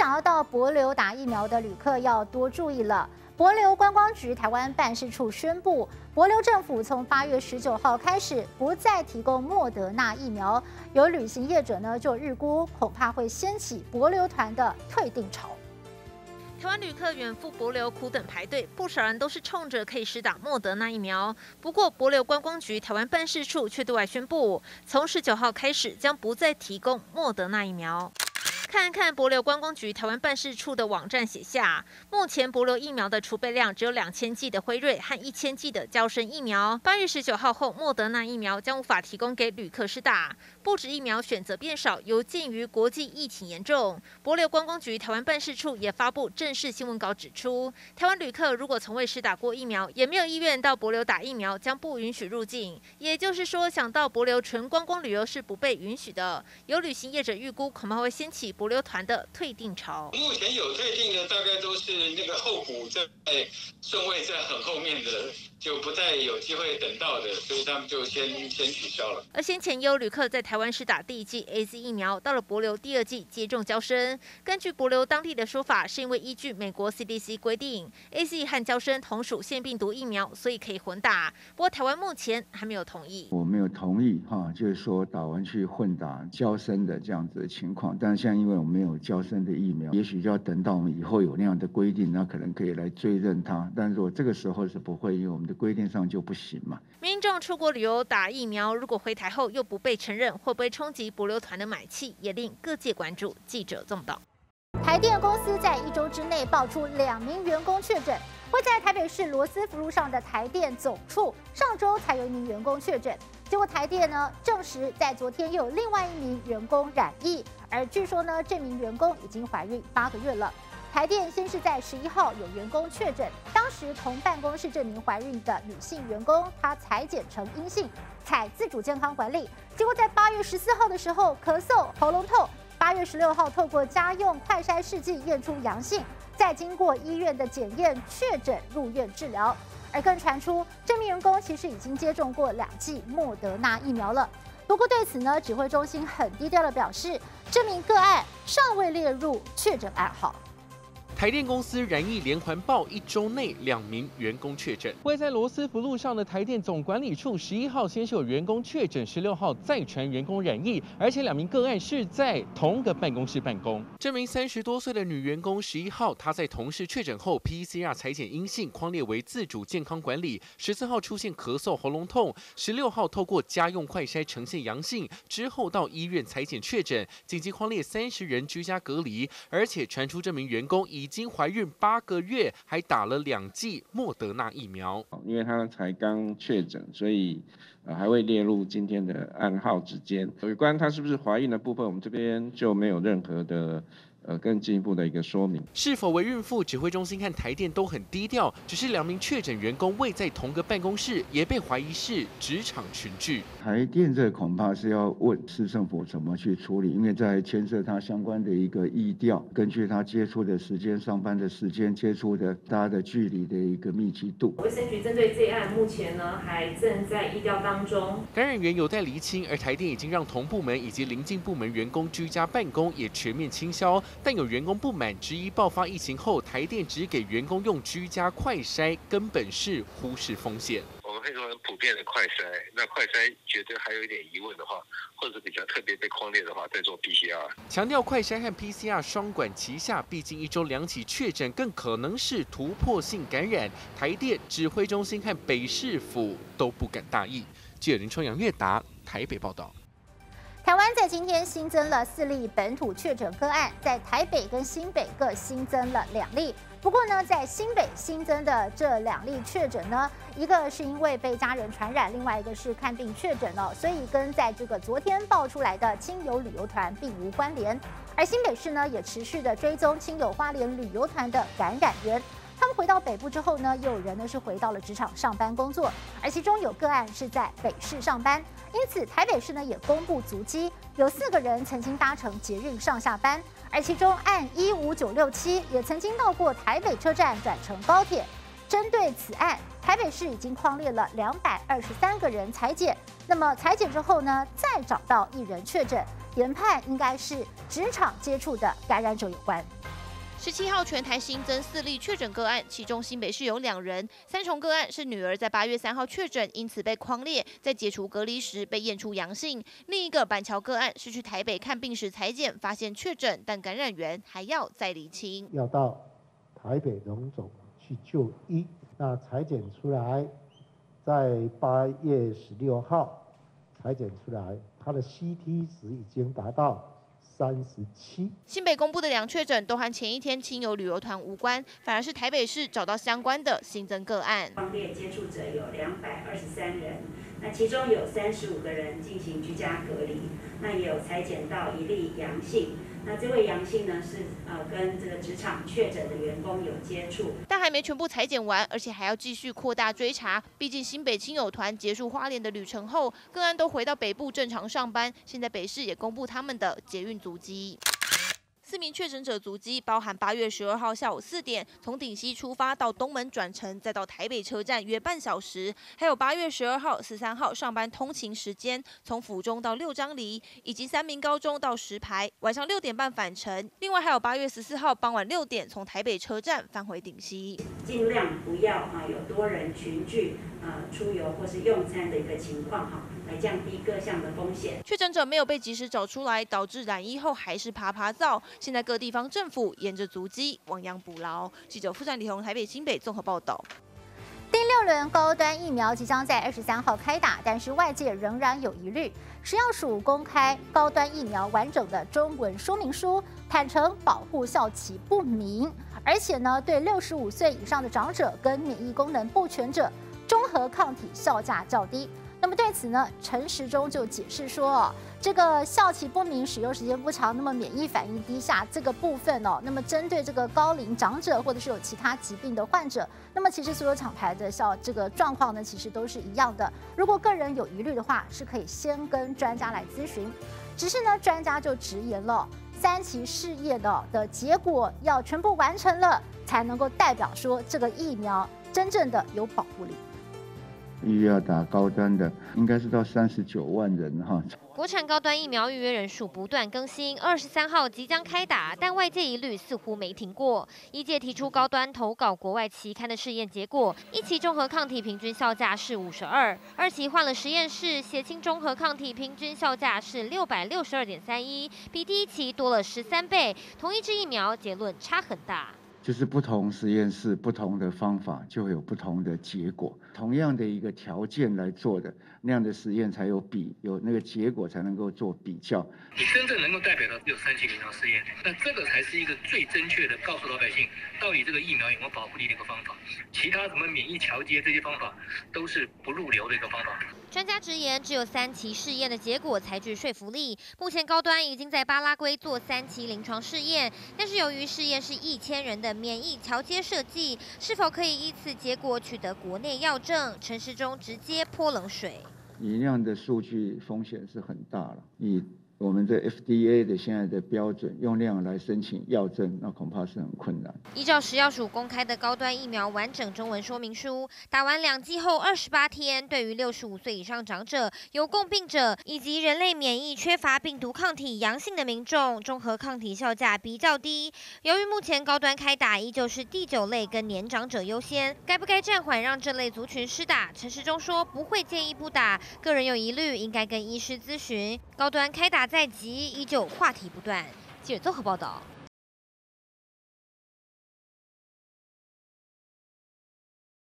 想要到帛琉打疫苗的旅客要多注意了。帛琉观光局台湾办事处宣布，帛琉政府从8月19号开始不再提供莫德纳疫苗。有旅行业者呢就预估，恐怕会掀起帛琉团的退订潮。 台湾旅客远赴帛琉苦等排队，不少人都是冲着可以施打莫德纳疫苗。不过，帛琉观光局台湾办事处却对外宣布，从19号开始将不再提供莫德纳疫苗。 看看帛琉观光局台湾办事处的网站写下，目前帛琉疫苗的储备量只有2000剂的辉瑞和1000剂的嬌生疫苗。8月19号后，莫德纳疫苗将无法提供给旅客施打。不止疫苗选择变少，尤鉴于国际疫情严重，帛琉观光局台湾办事处也发布正式新闻稿指出，台湾旅客如果从未施打过疫苗，也没有意愿到帛琉打疫苗，将不允许入境。也就是说，想到帛琉纯观光旅游是不被允许的。有旅行业者预估，恐怕会掀起 帛琉团的退订潮，目前有退订的大概都是那个候补在顺位在很后面的，就不再有机会等到的，所以他们就先取消了。而先前也有旅客在台湾施打第一剂 AZ 疫苗，到了帛琉第二剂接种嬌生。根据帛琉当地的说法，是因为依据美国 CDC 规定 ，AZ 和嬌生同属腺病毒疫苗，所以可以混打。不过台湾目前还没有同意，我没有同意哈，就是说打完去混打嬌生的这样子的情况，但是现在因为我们没有嬌生的疫苗，也许要等到我们以后有那样的规定，那可能可以来追认它。但是我这个时候是不会，因为我们的规定上就不行嘛。民众出国旅游打疫苗，如果回台后又不被承认，会不会冲击帛琉团的买气，也令各界关注。记者纵导，台电公司在1周之内爆出2名员工确诊。 位在台北市罗斯福路上的台电总处，上周才有1名员工确诊，结果台电呢证实，在昨天又有另外1名员工染疫，而据说呢这名员工已经怀孕8个月了。台电先是在11号有员工确诊，当时同办公室这名怀孕的女性员工，她采检呈阴性，采自主健康管理，结果在8月14号的时候咳嗽、喉咙痛。 8月16号，透过家用快筛试剂验出阳性，再经过医院的检验确诊入院治疗。而更传出，这名员工其实已经接种过2剂莫德纳疫苗了。不过对此呢，指挥中心很低调的表示，这名个案尚未列入确诊案号。 台电公司染疫连环爆，1周内2名员工确诊。位在罗斯福路上的台电总管理处，11号先是有员工确诊，16号再传员工染疫，而且2名个案是在同个办公室办公。这名30多岁的女员工，11号她在同事确诊后 ，PCR 采检阴性，匡列为自主健康管理。14号出现咳嗽、喉咙痛，16号透过家用快筛呈现阳性，之后到医院采检确诊，紧急匡列30人居家隔离，而且传出这名员工已经怀孕8个月，还打了2剂莫德纳疫苗。因为他才刚确诊，所以还未列入今天的案号之间。有关他是不是怀孕的部分，我们这边就没有任何的。 更进一步的一个说明，是否为孕妇，指挥中心和台电都很低调。只是2名确诊员工位在同个办公室，也被怀疑是职场群聚。台电这恐怕是要问市政府怎么去处理，因为在牵涉它相关的一个疫调，根据它接触的时间、上班的时间、接触的大家的距离的一个密集度。卫生局针对这案，目前呢还正在疫调当中，感染源有待厘清。而台电已经让同部门以及邻近部门员工居家办公，也全面清消。 但有员工不满，质疑爆发疫情后，台电只给员工用居家快筛，根本是忽视风险。我们会说很普遍的快筛，那快筛觉得还有一点疑问的话，或者比较特别被匡列的话，再做 PCR。强调快筛和 PCR 双管齐下，毕竟1周2起确诊，更可能是突破性感染。台电指挥中心和北市府都不敢大意。记者林春阳、岳达台北报道。 台湾在今天新增了4例本土确诊个案，在台北跟新北各新增了2例。不过呢，在新北新增的这2例确诊呢，一个是因为被家人传染，另外一个是看病确诊哦，所以跟在这个昨天爆出来的亲友旅游团并无关联。而新北市呢，也持续的追踪亲友花莲旅游团的感染源。 他们回到北部之后呢，也有人呢是回到了职场上班工作，而其中有个案是在北市上班，因此台北市呢也公布足迹，有4个人曾经搭乘捷运上下班，而其中案15967也曾经到过台北车站转乘高铁。针对此案，台北市已经匡列了223个人采检，那么采检之后呢，再找到1人确诊，研判应该是职场接触的感染者有关。17号全台新增4例确诊个案，其中新北市有2人，3重个案是女儿在8月3号确诊，因此被匡列，在解除隔离时被验出阳性；另一个板桥个案是去台北看病时采检发现确诊，但感染源还要再厘清，要到台北荣总去就医，那采检出来，在8月16号采检出来，他的 CT 值已经达到。 37。新北公布的2确诊都和前一天亲友旅游团无关，反而是台北市找到相关的新增个案。匡列接触者有223人，那其中有35个人进行居家隔离，那也有采检到1例阳性。 那这位阳性呢是跟这个职场确诊的员工有接触，但还没全部采检完，而且还要继续扩大追查。毕竟新北亲友团结束花莲的旅程后，个案都回到北部正常上班。现在北市也公布他们的捷运足迹。 4名确诊者足迹包含8月12号下午4点从顶溪出发到东门转乘，再到台北车站约半小时；还有8月12号、13号上班通勤时间从府中到六张犁，以及3名高中到石牌，晚上6点半返程。另外还有8月14号傍晚6点从台北车站返回顶溪。尽量不要有多人群聚出游或是用餐的一个情况来降低各项的风险。确诊者没有被及时找出来，导致染疫后还是爬灶。 现在各地方政府沿着足迹亡羊补牢。记者傅善礼宏台北新北综合报道。第6轮高端疫苗即将在23号开打，但是外界仍然有疑虑。食药署公开高端疫苗完整的中文说明书，坦承保护效期不明，而且呢，对65岁以上的长者跟免疫功能不全者，中和抗体效价较低。 那么对此呢，陈时中就解释说，这个效期不明、使用时间不长，那么免疫反应低下这个部分那么针对这个高龄长者或者是有其他疾病的患者，那么其实所有厂牌的状况呢，其实都是一样的。如果个人有疑虑的话，是可以先跟专家来咨询。只是呢，专家就直言了，3期试验的结果要全部完成了，才能够代表说这个疫苗真正的有保护力。 预约要打高端的，应该是到39万人哈。国产高端疫苗预约人数不断更新，23号即将开打，但外界疑虑似乎没停过。医界提出高端投稿国外期刊的试验结果，1期中和抗体平均效价是52，2期换了实验室，血清中和抗体平均效价是662.31，比第1期多了13倍。同一支疫苗结论差很大。 就是不同实验室、不同的方法，就会有不同的结果。同样的一个条件来做的那样的实验，才有那个结果，才能够做比较。你真正能够代表到只有3期临床试验，那这个才是一个最正确的告诉老百姓，到底这个疫苗有没有保护力的一个方法。其他什么免疫桥接这些方法，都是不入流的一个方法。专家直言，只有3期试验的结果才具说服力。目前高端已经在巴拉圭做3期临床试验，但是由于试验是1000人的。 免疫桥接设计是否可以依此结果取得国内药证？陈时中直接泼冷水。你那样的数据风险是很大了。以我们的 FDA 的现在的标准，用那样来申请药证，那恐怕是很困难。依照食药署公开的高端疫苗完整中文说明书，打完2剂后28天，对于65岁以上长者、有共病者以及人类免疫缺乏病毒抗体阳性的民众，中和抗体效价比较低。由于目前高端开打依旧是第9类跟年长者优先，该不该暂缓让这类族群施打？陈时中说不会建议不打，个人有疑虑应该跟医师咨询。高端开打。 在即依旧话题不断。记者综合报道。